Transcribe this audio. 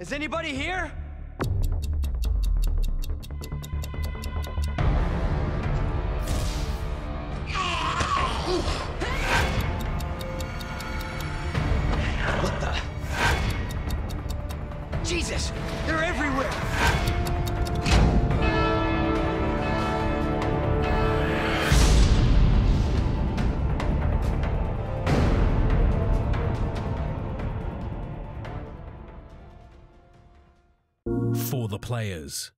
Is anybody here? What the? Jesus, they're everywhere. For the players.